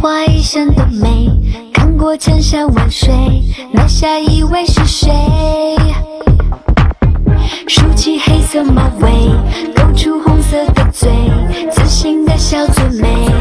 花一生的美，看过千山万水，拿下一位是谁？梳起黑色马尾，勾出红色的嘴，自信的小嘴妹。